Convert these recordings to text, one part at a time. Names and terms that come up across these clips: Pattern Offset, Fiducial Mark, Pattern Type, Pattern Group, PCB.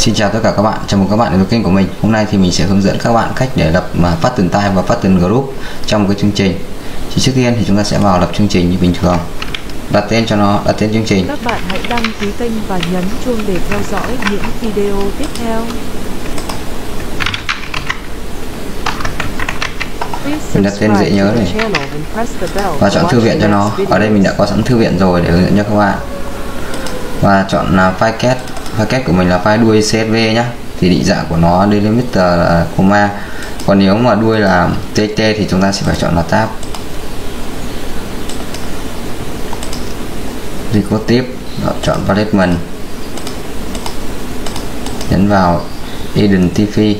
Xin chào tất cả các bạn, chào mừng các bạn đến với kênh của mình. Hôm nay thì mình sẽ hướng dẫn các bạn cách để lập Pattern Type và Pattern Group trong cái chương trình. Thì trước tiên thì chúng ta sẽ vào lập chương trình như bình thường, đặt tên cho nó, đặt tên chương trình. Các bạn hãy đăng ký kênh và nhấn chuông để theo dõi những video tiếp theo. Mình đặt tên dễ nhớ này và chọn thư viện cho nó. Ở đây mình đã có sẵn thư viện rồi để hướng dẫn cho các bạn, và chọn là file kết. File kết của mình là file đuôi csv nhá, thì định dạng của nó delimiter là comma, còn nếu mà đuôi là tt thì chúng ta sẽ phải chọn là tab. Thì có tiếp chọn palette, mình nhấn vào identify.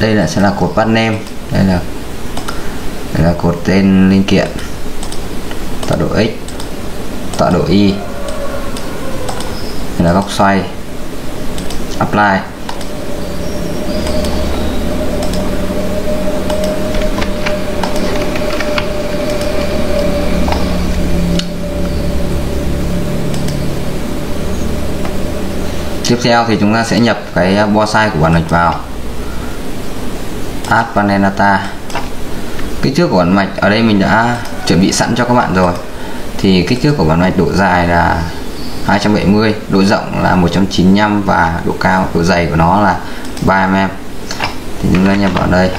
Đây là sẽ là cột pattern name, đây là cột tên linh kiện, tọa độ x, tọa độ y, đây là góc xoay, apply. Tiếp theo thì chúng ta sẽ nhập cái board size của bản mạch vào, add panel data. Kích thước của bản mạch ở đây mình đã chuẩn bị sẵn cho các bạn rồi. Thì kích thước của bản mạch độ dài là 270, độ rộng là 195 và độ cao, độ dày của nó là 3 mm. Thì chúng ta nhập vào đây.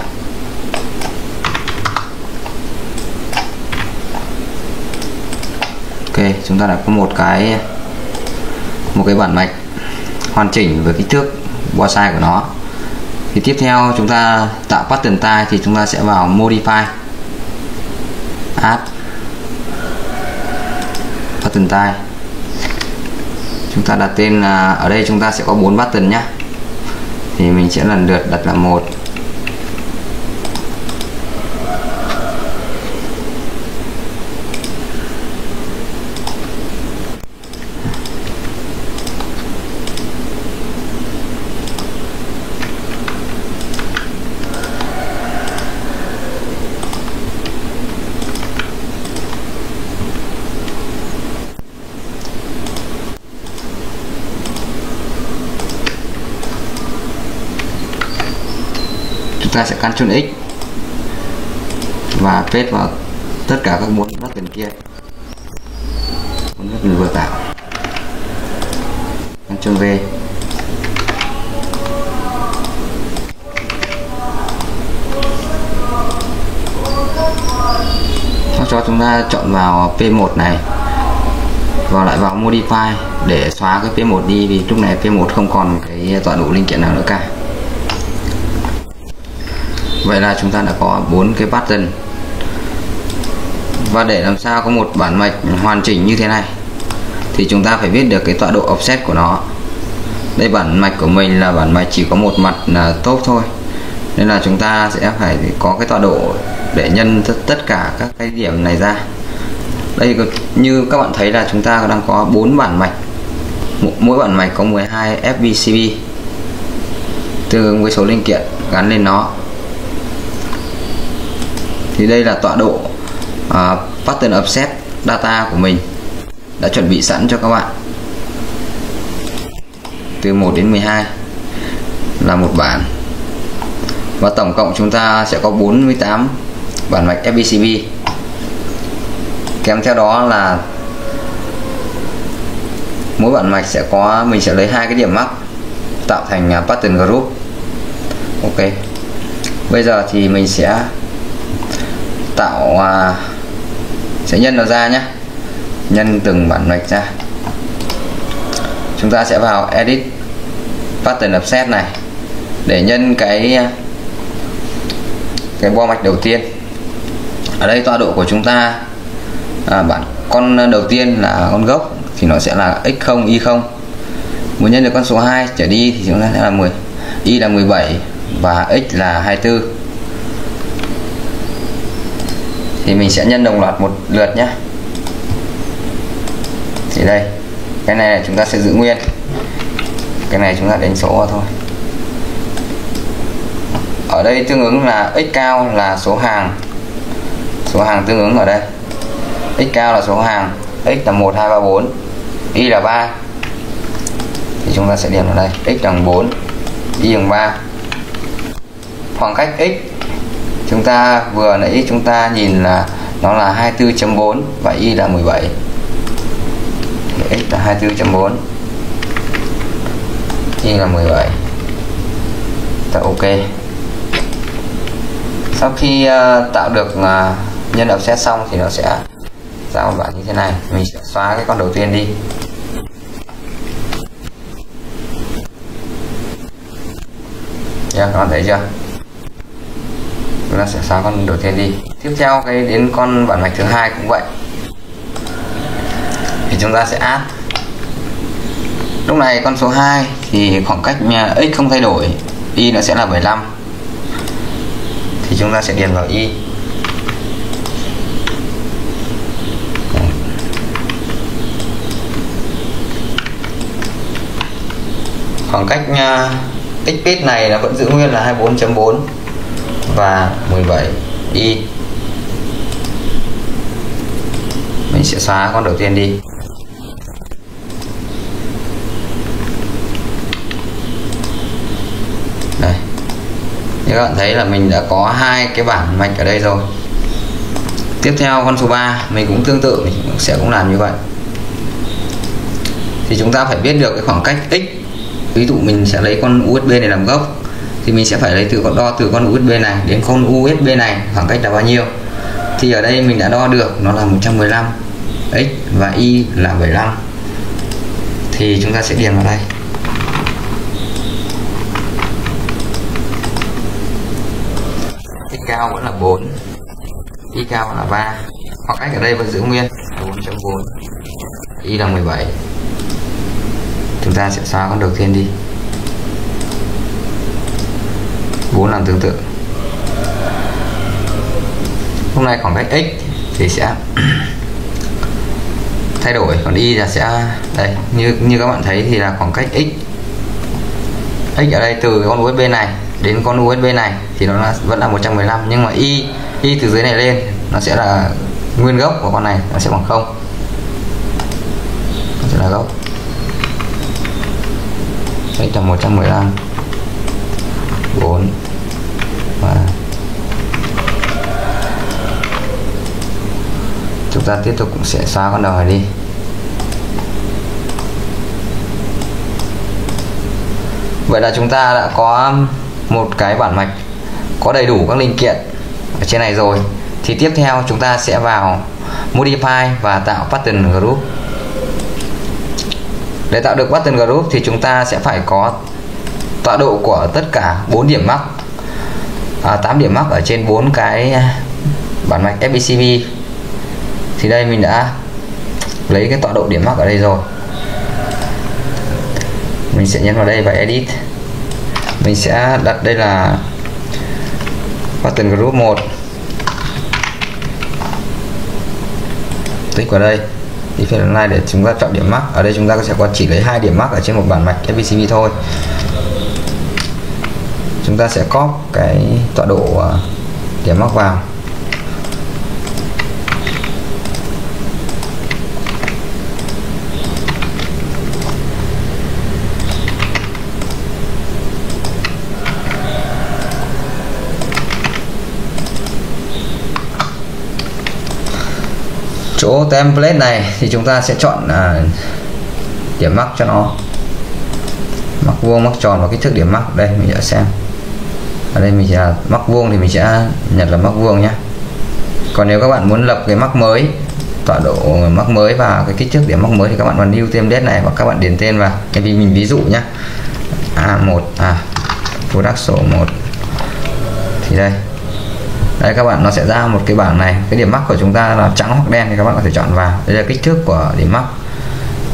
Ok, chúng ta đã có một cái bản mạch hoàn chỉnh với kích thước board size của nó. Thì tiếp theo chúng ta tạo pattern type thì chúng ta sẽ vào modify, add pattern type. Chúng ta đặt tên là, ở đây chúng ta sẽ có 4 pattern nhá. Thì mình sẽ lần lượt đặt là 1, ta sẽ Ctrl X và paste vào tất cả các 4 pattern kia, 4 pattern vừa tạo. Ctrl V. Sau đó chúng ta chọn vào P1 này và lại vào modify để xóa cái P1 đi, vì lúc này P1 không còn cái tọa độ linh kiện nào nữa cả. Vậy là chúng ta đã có 4 cái pattern. Và để làm sao có một bản mạch hoàn chỉnh như thế này thì chúng ta phải biết được cái tọa độ offset của nó. Đây, bản mạch của mình là bản mạch chỉ có một mặt là top thôi, nên là chúng ta sẽ phải có cái tọa độ để nhân tất cả các cái điểm này ra. Đây, như các bạn thấy là chúng ta đang có 4 bản mạch, mỗi bản mạch có 12 FPCB tương ứng với số linh kiện gắn lên nó. Thì đây là tọa độ pattern offset data của mình đã chuẩn bị sẵn cho các bạn. Từ 1 đến 12 là một bản. Và tổng cộng chúng ta sẽ có 48 bản mạch FPCB. Kèm theo đó là mỗi bản mạch sẽ có, mình sẽ lấy 2 cái điểm mắc tạo thành pattern group. Ok. Bây giờ thì mình sẽ tạo sẽ nhân nó ra nhé, nhân từng bản mạch ra. Chúng ta sẽ vào edit pattern offset này để nhân cái bo mạch đầu tiên. Ở đây tọa độ của chúng ta bản con đầu tiên là con gốc thì nó sẽ là x0 y0. Muốn nhân được con số 2 trở đi thì chúng ta sẽ là 10, y là 17 và x là 24. Thì mình sẽ nhân đồng loạt một lượt nhé. Thì đây, cái này chúng ta sẽ giữ nguyên, cái này chúng ta đánh số vào thôi. Ở đây tương ứng là x cao là số hàng tương ứng ở đây, x cao là số hàng, x là 1, 2, 3, 4, y là 3, thì chúng ta sẽ điền vào đây x bằng 4, y bằng 3. Khoảng cách x chúng ta vừa nãy chúng ta nhìn là nó là 24.4 và y là 17. Thì x là 24.4, y là 17. Tạo ok. Sau khi tạo được nhân offset xong thì nó sẽ ra một bản như thế này. Mình sẽ xóa cái con đầu tiên đi. Các bạn thấy chưa? Chúng ta sẽ xóa con đầu tiên đi. Tiếp theo cái đến con bản mạch thứ hai cũng vậy. Thì chúng ta sẽ add. Lúc này con số 2 thì khoảng cách x không thay đổi, y nó sẽ là 75. Thì chúng ta sẽ điền vào y. Khoảng cách x bit này nó vẫn giữ nguyên là 24.4 và 17 y. Mình sẽ xóa con đầu tiên đi. Đây. Như các bạn thấy là mình đã có hai cái bản mạch ở đây rồi. Tiếp theo con số 3 mình cũng tương tự, mình sẽ cũng làm như vậy. Thì chúng ta phải biết được cái khoảng cách x. Ví dụ mình sẽ lấy con USB này làm gốc thì mình sẽ phải lấy đo từ con USB này đến con USB này khoảng cách là bao nhiêu. Thì ở đây mình đã đo được nó là 115, x và y là 75. Thì chúng ta sẽ điền vào đây. X cao vẫn là 4, y cao vẫn là 3. Khoảng cách ở đây vẫn giữ nguyên 4.4, y là 17. Chúng ta sẽ xóa con đầu tiên đi. 4 làm tương tự. Hôm nay khoảng cách x thì sẽ thay đổi, còn y là sẽ đây, như các bạn thấy thì là khoảng cách x ở đây từ con USB này đến con USB này thì nó là, vẫn là 115, nhưng mà y từ dưới này lên nó sẽ là nguyên gốc của con này, nó sẽ bằng 0. Nó sẽ là gốc. X là 115, 4 và chúng ta tiếp tục cũng sẽ xóa con đầu này đi. Vậy là chúng ta đã có một cái bản mạch có đầy đủ các linh kiện ở trên này rồi. Thì tiếp theo chúng ta sẽ vào Modify và tạo Pattern Group. Để tạo được Pattern Group thì chúng ta sẽ phải có tọa độ của tất cả 4 điểm mắc, 8 điểm mắc ở trên 4 cái bản mạch FPCB. Thì đây mình đã lấy cái tọa độ điểm mắc ở đây rồi. Mình sẽ nhấn vào đây và Edit. Mình sẽ đặt đây là Pattern Group 1. Tích vào đây. Thì phía này để chúng ta chọn điểm mắc. Ở đây chúng ta sẽ có chỉ lấy 2 điểm mắc ở trên một bản mạch FPCB thôi. Chúng ta sẽ copy cái tọa độ điểm mắc vào. Chỗ template này thì chúng ta sẽ chọn điểm mắc cho nó, mắc vuông, mắc tròn và kích thước điểm mắc. Đây mình sẽ xem. Ở đây mình sẽ mắc vuông thì mình sẽ nhặt là mắc vuông nhé. Còn nếu các bạn muốn lập cái mắc mới, tọa độ mắc mới và cái kích thước điểm mắc mới thì các bạn vào new template này và các bạn điền tên vào. Tại vì mình ví dụ nhé, A1 product số 1 thì đây. Đây các bạn, nó sẽ ra một cái bảng này. Cái điểm mắc của chúng ta là trắng hoặc đen thì các bạn có thể chọn vào. Đây là kích thước của điểm mắc,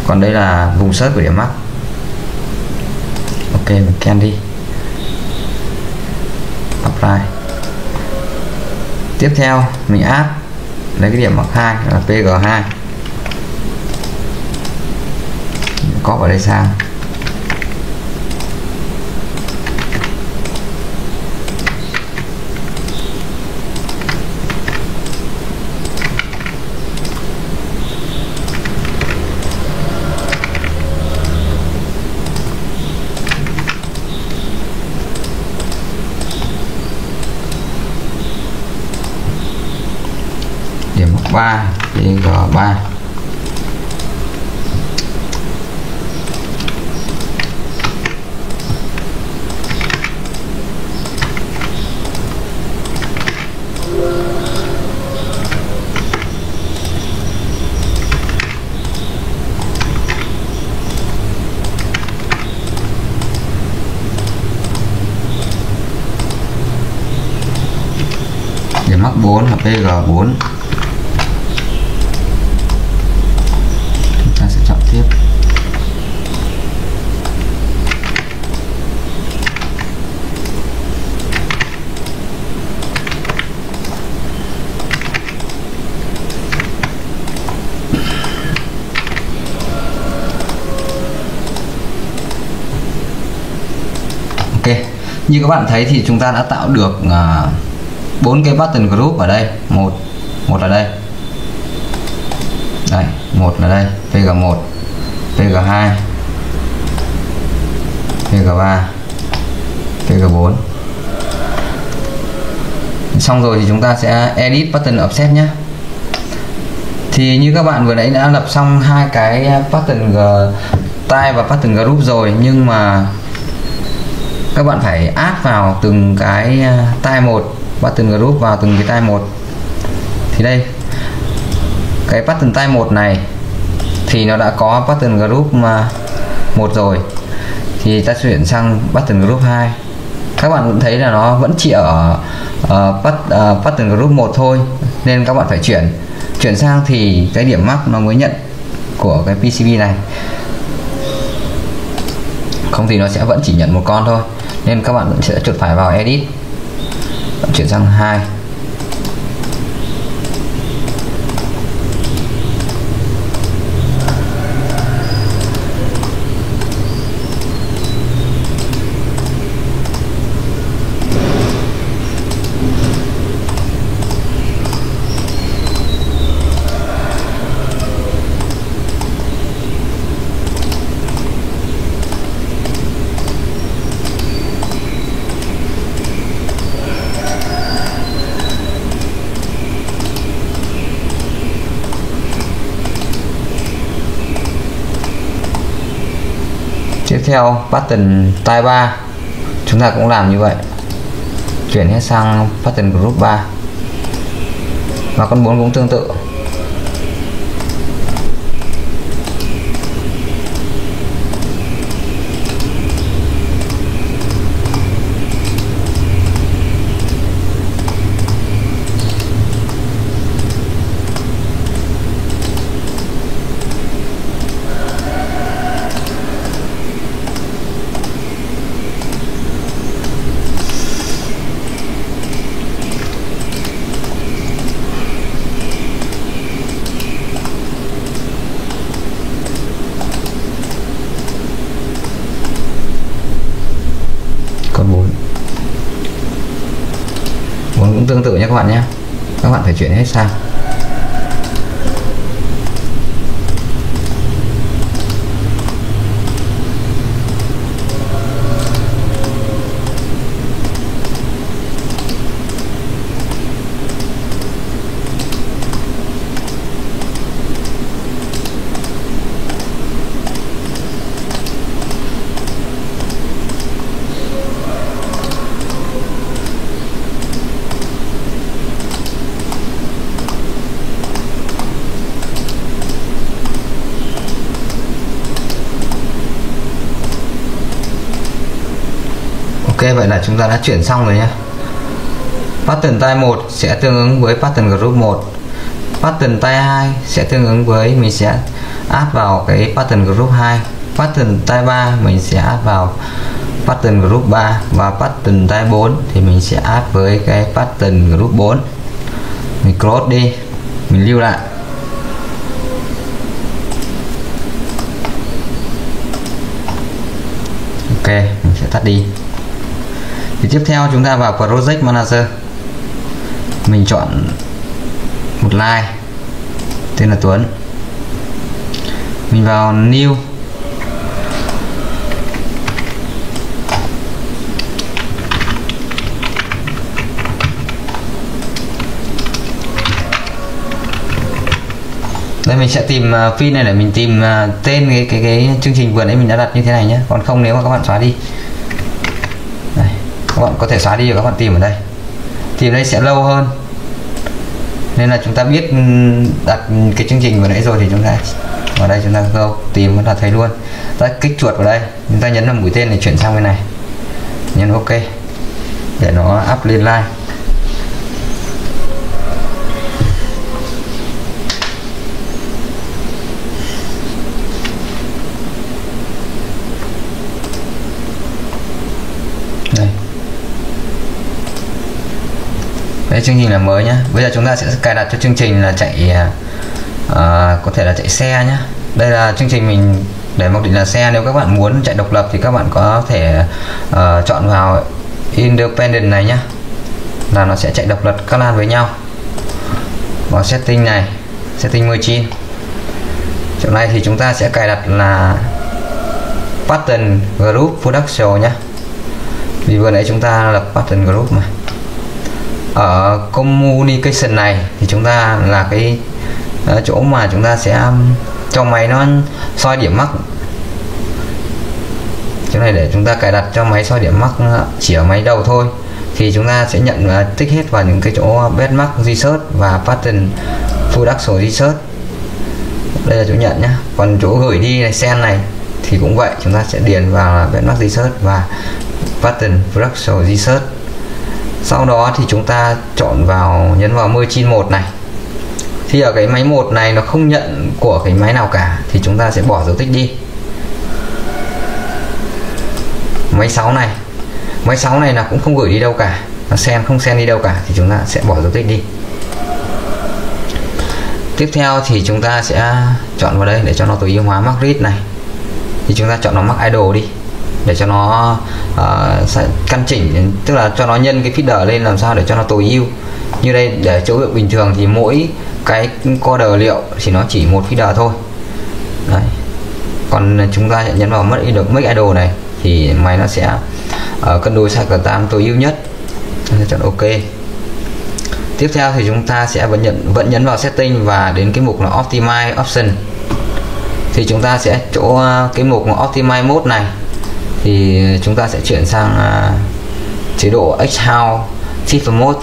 còn đây là vùng search của điểm mắc. Ok, mình can đi, apply. Tiếp theo mình add lấy cái điểm mắc 2 là PG2, copy ở đây sang. 3 trên G3. Mắc 4 là PG4. Chúng ta sẽ chọn tiếp. Ok. Như các bạn thấy thì chúng ta đã tạo được 4 cái pattern group ở đây, một ở đây, đây một ở đây, PG1, PG2, PG3, PG4. Xong rồi thì chúng ta sẽ edit pattern offset nhé. Thì như các bạn vừa nãy đã lập xong hai cái pattern type và pattern group rồi, nhưng mà các bạn phải add vào từng cái type một, pattern group vào từng cái type một. Thì đây, cái pattern type 1 này thì nó đã có pattern group 1 rồi, thì ta chuyển sang pattern group 2. Các bạn cũng thấy là nó vẫn chỉ ở pattern group 1 thôi, nên các bạn phải chuyển sang thì cái điểm mắc nó mới nhận của cái PCB này, không thì nó sẽ vẫn chỉ nhận một con thôi. Nên các bạn sẽ chuột phải vào edit, chuyển sang 2. Tiếp theo pattern type 3 chúng ta cũng làm như vậy, chuyển hết sang pattern group 3, và con 4 cũng tương tự. Cũng tương tự nhé các bạn nhé, các bạn phải chuyển hết sang. Ok, vậy là chúng ta đã chuyển xong rồi nhé. Pattern type 1 sẽ tương ứng với pattern group 1. Pattern type 2 sẽ tương ứng với, mình sẽ add vào cái pattern group 2. Pattern type 3 mình sẽ add vào pattern group 3. Và pattern type 4 thì mình sẽ add với cái pattern group 4. Mình close đi, mình lưu lại. Ok, mình sẽ tắt đi. Thì tiếp theo chúng ta vào Project Manager, mình chọn một line tên là Tuấn, mình vào New, Đây mình sẽ tìm pin này để mình tìm tên cái chương trình vườn ấy mình đã đặt như thế này nhé. Còn không nếu mà các bạn xóa đi đây, các bạn có thể xóa đi rồi các bạn tìm ở đây. Tìm đây sẽ lâu hơn, nên là chúng ta biết đặt cái chương trình vừa nãy rồi thì chúng ta vào đây chúng ta go tìm là thấy luôn. Ta kích chuột vào đây, chúng ta nhấn vào mũi tên để chuyển sang bên này, nhấn OK để nó up lên line. Đây, chương trình là mới nhá. Bây giờ chúng ta sẽ cài đặt cho chương trình là chạy có thể là chạy xe nhá. Đây là chương trình mình để mặc định là xe. Nếu các bạn muốn chạy độc lập thì các bạn có thể chọn vào Independent này nhá, là nó sẽ chạy độc lập các lan với nhau. Vào setting này, setting 19. Chỗ này thì chúng ta sẽ cài đặt là Pattern Group Fiducial nhá. Vì vừa nãy chúng ta lập Pattern Group mà. Ở communication này thì chúng ta là cái chỗ mà chúng ta sẽ cho máy nó soi điểm mắc. Chỗ này để chúng ta cài đặt cho máy soi điểm mắc chỉ ở máy đầu thôi, thì chúng ta sẽ nhận và tích hết vào những cái chỗ benchmark research và pattern production research. Đây là chỗ nhận nhá. Còn chỗ gửi đi này, send này thì cũng vậy, chúng ta sẽ điền vào benchmark research và pattern production research. Sau đó thì chúng ta chọn vào, nhấn vào merge 1 này. Thì ở cái máy 1 này nó không nhận của cái máy nào cả thì chúng ta sẽ bỏ dấu tích đi. Máy 6 này, máy 6 này là cũng không gửi đi đâu cả, nó send không send đi đâu cả thì chúng ta sẽ bỏ dấu tích đi. Tiếp theo thì chúng ta sẽ chọn vào đây để cho nó tối ưu hóa mark read này. Thì chúng ta chọn nó mark idle đi để cho nó căn chỉnh, tức là cho nó nhân cái feeder lên làm sao để cho nó tối ưu. Như đây để chỗ lượng bình thường thì mỗi cái coder liệu thì nó chỉ một feeder thôi. Đấy. Còn chúng ta sẽ nhấn vào make idle này thì máy nó sẽ cân đối cycle time tối ưu nhất. Chúng ta chọn OK. Tiếp theo thì chúng ta sẽ vẫn nhấn vào setting và đến cái mục là optimize option. Thì chúng ta sẽ chỗ cái mục là optimize mode này thì chúng ta sẽ chuyển sang chế độ Exhaust Shift Mode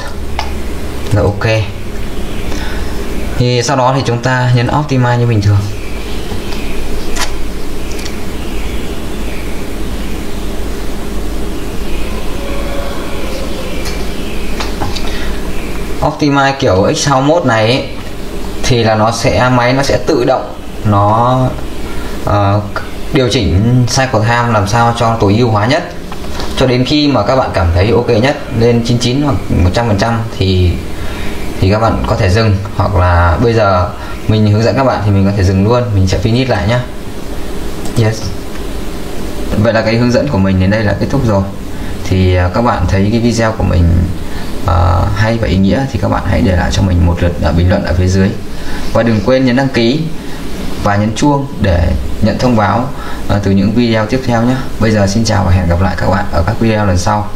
là OK. Thì sau đó thì chúng ta nhấn Optimize như bình thường. Optimize kiểu Exhaust Mode này ấy, thì là máy nó sẽ tự động nó điều chỉnh cycle time làm sao cho tối ưu hóa nhất, cho đến khi mà các bạn cảm thấy OK nhất, lên 99 hoặc 100% thì các bạn có thể dừng, hoặc là bây giờ mình hướng dẫn các bạn thì mình có thể dừng luôn. Mình sẽ finish lại nhé. Yes. Vậy là cái hướng dẫn của mình đến đây là kết thúc rồi. Thì các bạn thấy cái video của mình hay và ý nghĩa thì các bạn hãy để lại cho mình một lượt bình luận ở phía dưới, và đừng quên nhấn đăng ký và nhấn chuông để nhận thông báo từ những video tiếp theo nhé. Bây giờ xin chào và hẹn gặp lại các bạn ở các video lần sau.